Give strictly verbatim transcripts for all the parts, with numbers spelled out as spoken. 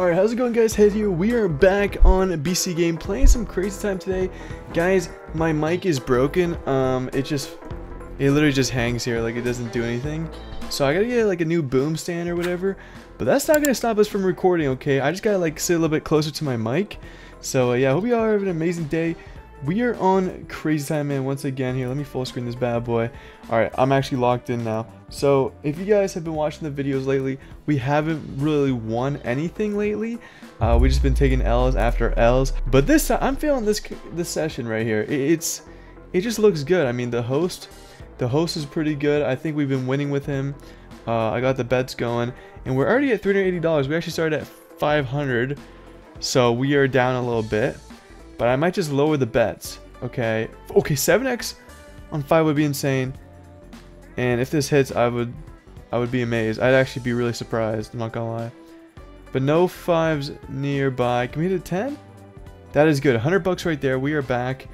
Alright, how's it going, guys? Head here. We are back on B C Game playing some crazy time today. Guys, my mic is broken. Um, it just, it literally just hangs here. Like, it doesn't do anything. So I gotta get, like, a new boom stand or whatever. But that's not gonna stop us from recording, okay? I just gotta, like, sit a little bit closer to my mic. So, uh, yeah, I hope you all have an amazing day. We are on crazy time, man, once again here. Let me full screen this bad boy. Alright, I'm actually locked in now. So, if you guys have been watching the videos lately, we haven't really won anything lately. Uh, we've just been taking L's after L's. But this time, I'm feeling this this session right here. It, it's, it just looks good. I mean, the host, the host is pretty good. I think we've been winning with him. Uh, I got the bets going. And we're already at three hundred eighty dollars. We actually started at five hundred dollars. So, we are down a little bit. But I might just lower the bets, okay? Okay, seven X on five would be insane. And if this hits, I would I would be amazed. I'd actually be really surprised, I'm not gonna lie. But no fives nearby. Can we hit a ten? That is good, one hundred bucks right there, we are back.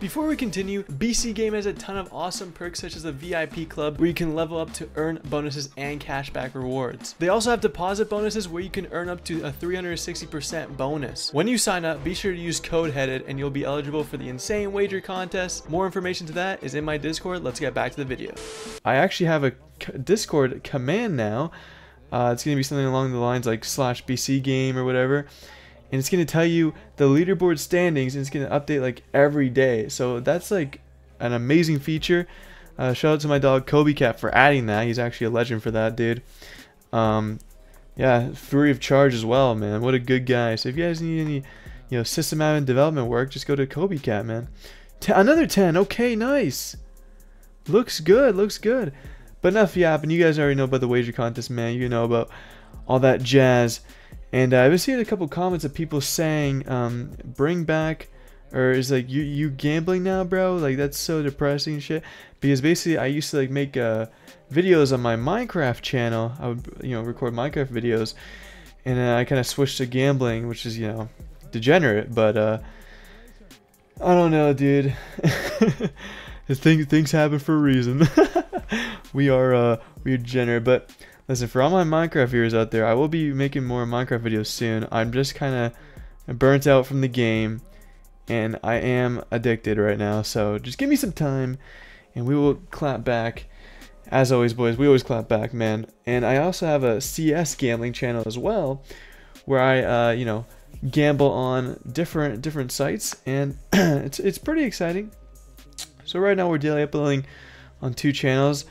Before we continue, B C Game has a ton of awesome perks such as the V I P club where you can level up to earn bonuses and cashback rewards. They also have deposit bonuses where you can earn up to a three hundred sixty percent bonus. When you sign up, be sure to use code HEADED and you'll be eligible for the insane wager contest. More information to that is in my Discord. Let's get back to the video. I actually have a Discord command now. Uh, it's going to be something along the lines like slash B C Game or whatever. And it's going to tell you the leaderboard standings, and it's going to update like every day. So that's like an amazing feature. Uh, shout out to my dog Kobe Cat for adding that. He's actually a legend for that, dude. Um, yeah, free of charge as well, man. What a good guy. So if you guys need any, you know, system admin development work, just go to Kobe Cat, man. T another ten. Okay, nice. Looks good. Looks good. But enough yapping. You guys already know about the wager contest, man. You know about all that jazz. And uh, I've been seeing a couple comments of people saying, um, bring back, or it's like, you you gambling now, bro? Like, that's so depressing and shit. Because basically, I used to, like, make uh, videos on my Minecraft channel. I would, you know, record Minecraft videos. And uh, I kind of switched to gambling, which is, you know, degenerate. But, uh, I don't know, dude. Things, things happen for a reason. We are, uh, we are degenerate, but... Listen, for all my Minecraft viewers out there, I will be making more Minecraft videos soon. I'm just kind of burnt out from the game, and I am addicted right now. So just give me some time, and we will clap back. As always, boys, we always clap back, man. And I also have a C S gambling channel as well, where I, uh, you know, gamble on different different sites, and it's it's pretty exciting. So right now we're daily uploading on two channels.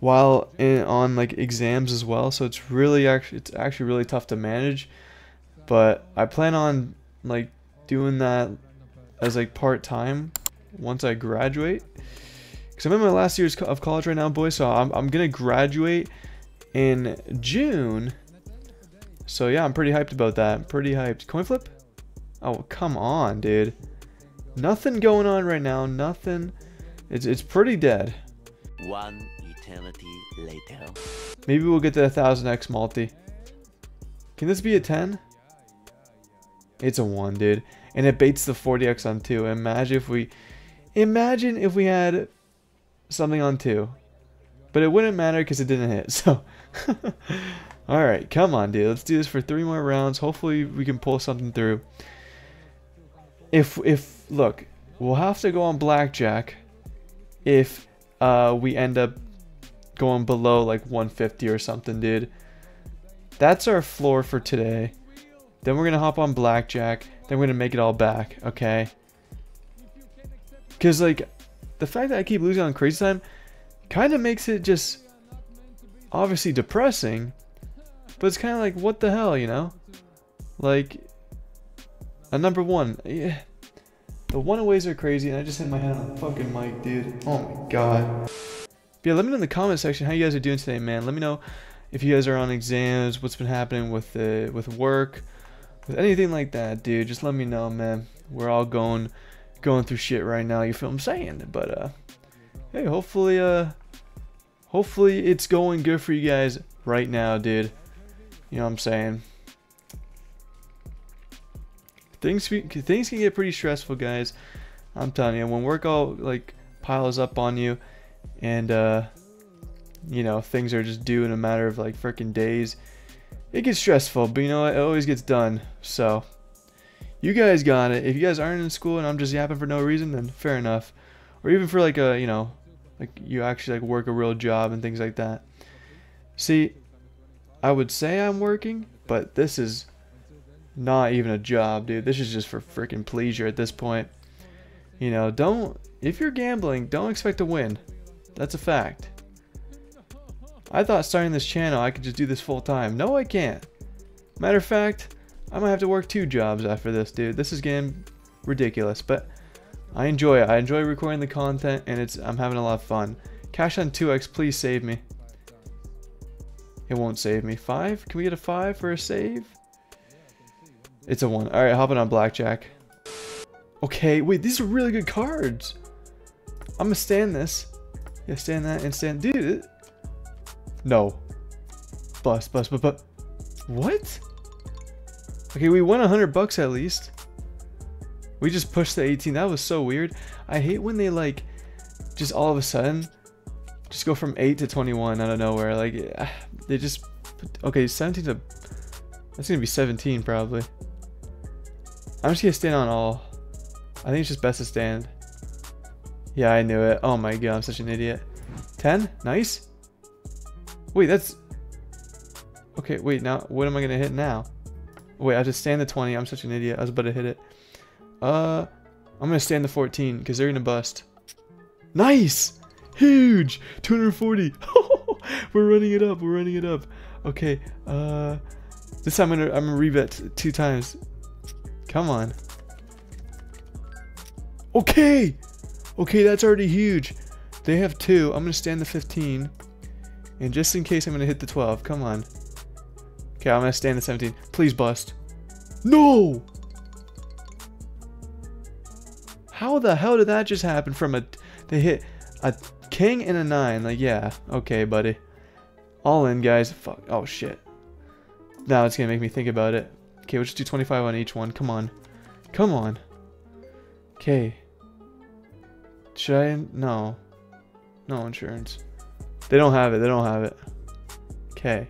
While in, on like exams as well, so it's really actually it's actually really tough to manage, but I plan on like doing that as like part time once I graduate. Cause I'm in my last years of college right now, boys. So I'm I'm gonna graduate in June. So yeah, I'm pretty hyped about that. I'm pretty hyped. Coin flip? Oh come on, dude! Nothing going on right now. Nothing. It's it's pretty dead. One. Later. Maybe we'll get to a thousand X multi. Can this be a ten? It's a one, dude, and it baits the forty X on two. Imagine if we, imagine if we had something on two, but it wouldn't matter because it didn't hit. So, all right, come on, dude. Let's do this for three more rounds. Hopefully, we can pull something through. If if look, we'll have to go on blackjack if uh, we end up going below like one fifty or something, dude. That's our floor for today. Then we're gonna hop on blackjack, then we're gonna make it all back, okay? Because like the fact that I keep losing on crazy time kind of makes it just obviously depressing, but it's kind of like, what the hell, you know? Like a number one, yeah, the one-aways are crazy, and I just hit my head on the fucking mic, dude. Oh my god. But yeah, let me know in the comment section how you guys are doing today, man. Let me know if you guys are on exams, what's been happening with the with work, with anything like that, dude. Just let me know, man. We're all going going through shit right now, you feel what I'm saying? But uh hey, hopefully uh hopefully it's going good for you guys right now, dude. You know what I'm saying? Things things can get pretty stressful, guys. I'm telling you, when work all like piles up on you, and uh you know, things are just due in a matter of like freaking days, it gets stressful, but you know what? It always gets done. So you guys got it. If you guys aren't in school and I'm just yapping for no reason, then fair enough. Or even for like a, you know, like you actually like work a real job and things like that. See, I would say I'm working, but this is not even a job, dude. This is just for freaking pleasure at this point. You know, don't, if you're gambling, don't expect to win. That's a fact. I thought starting this channel, I could just do this full time. No, I can't. Matter of fact, I might have to work two jobs after this, dude. This is getting ridiculous, but I enjoy it. I enjoy recording the content, and it's I'm having a lot of fun. Cash on two X, please save me. It won't save me. Five? Can we get a five for a save? It's a one. All right, hopping on blackjack. Okay, wait, these are really good cards. I'm gonna stand this. Yeah, stand that and stand, dude. No. Bust, bust, bust, bust. What? Okay, we won a hundred bucks at least. We just pushed the eighteen. That was so weird. I hate when they like, just all of a sudden, just go from eight to twenty-one out of nowhere. Like, they just, okay, seventeen to, that's gonna be seventeen probably. I'm just gonna stand on all. I think it's just best to stand. Yeah, I knew it. Oh my god, I'm such an idiot. ten? Nice. Wait, that's... Okay, wait, now, what am I gonna hit now? Wait, I just stand the twenty. I'm such an idiot. I was about to hit it. Uh, I'm gonna stand the fourteen, because they're gonna bust. Nice! Huge! two hundred forty! We're running it up, we're running it up. Okay, uh... this time I'm gonna, I'm gonna rebet two times. Come on. Okay! Okay, that's already huge. They have two. I'm gonna stand the fifteen. And just in case, I'm gonna hit the twelve. Come on. Okay, I'm gonna stand the seventeen. Please bust. No! How the hell did that just happen from a... They hit a king and a nine. Like, yeah. Okay, buddy. All in, guys. Fuck. Oh, shit. Now it's gonna make me think about it. Okay, we'll just do twenty-five on each one. Come on. Come on. Okay. Should I? No. No insurance. They don't have it. They don't have it. Okay.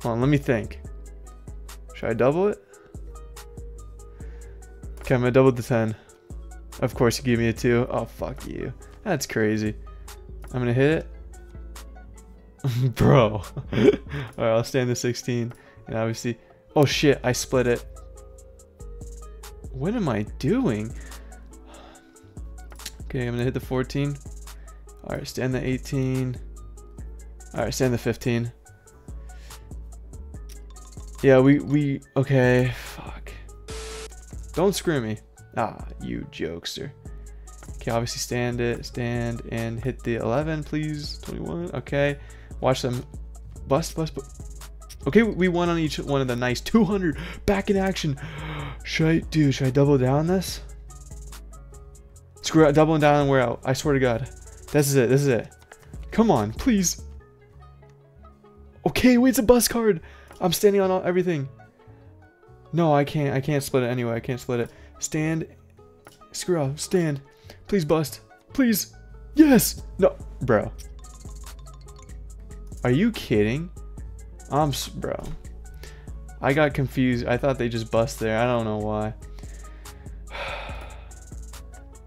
Hold on. Let me think. Should I double it? Okay, I'm going to double the ten. Of course you gave me a two. Oh, fuck you. That's crazy. I'm going to hit it. Bro. All right, I'll stand the sixteen. And obviously... Oh, shit. I split it. What am I doing? Okay, I'm going to hit the fourteen. All right, stand the eighteen. All right, stand the fifteen. Yeah, we, we, okay, fuck. Don't screw me. Ah, you jokester. Okay, obviously stand it, stand and hit the eleven, please. twenty-one, okay. Watch them bust, bust, bust. Okay, we won on each one of the nice two hundred. Back in action. Should I, dude, should I double down this? Screw it, doubling down and we're out. I swear to God. This is it, this is it. Come on, please. Okay, wait, it's a bus card. I'm standing on all, everything. No, I can't, I can't split it anyway. I can't split it. Stand. Screw off, stand. Please bust, please. Yes, no, bro. Are you kidding? I'm, bro. I got confused. I thought they just bust there. I don't know why.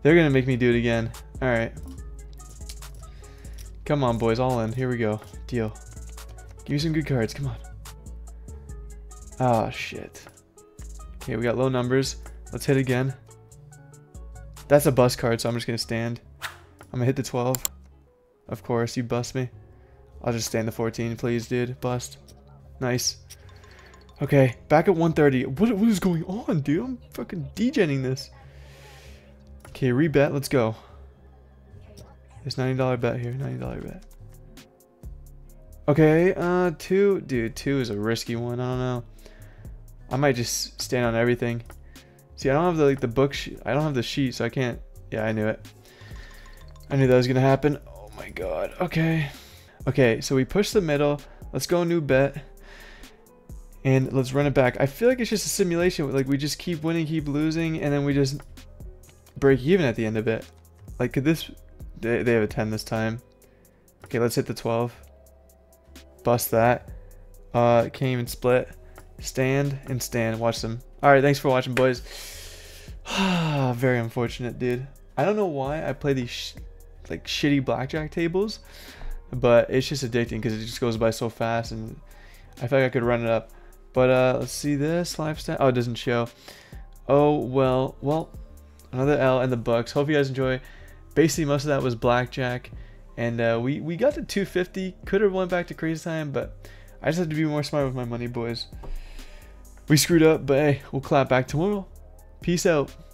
They're gonna make me do it again. All right. Come on, boys, all in. Here we go. Deal. Give me some good cards. Come on. Ah, shit. Okay, we got low numbers. Let's hit again. That's a bust card, so I'm just going to stand. I'm going to hit the twelve. Of course, you bust me. I'll just stand the fourteen, please, dude. Bust. Nice. Okay, back at one thirty. What, what is going on, dude? I'm fucking degenning this. Okay, rebet. Let's go. There's ninety dollar bet here, ninety dollar bet. Okay, uh, two, dude, two is a risky one, I don't know. I might just stand on everything. See, I don't have the, like, the book, I don't have the sheet, so I can't, yeah, I knew it. I knew that was gonna happen. Oh my God, okay. Okay, so we push the middle, let's go new bet, and let's run it back. I feel like it's just a simulation, like, we just keep winning, keep losing, and then we just break even at the end of it. Like, could this... They have a ten this time. Okay, let's hit the twelve. bust that. Uh, came and split. Stand and stand. Watch them. Alright, thanks for watching, boys. Very unfortunate, dude. I don't know why I play these sh like shitty blackjack tables, but it's just addicting because it just goes by so fast, and I feel like I could run it up. But uh, let's see this live stat. Oh, it doesn't show. Oh, well, well, another L in the Bucks. Hope you guys enjoy. Basically, most of that was blackjack, and uh, we, we got to two fifty. Could have went back to crazy time, but I just had to be more smart with my money, boys. We screwed up, but hey, we'll clap back tomorrow. Peace out.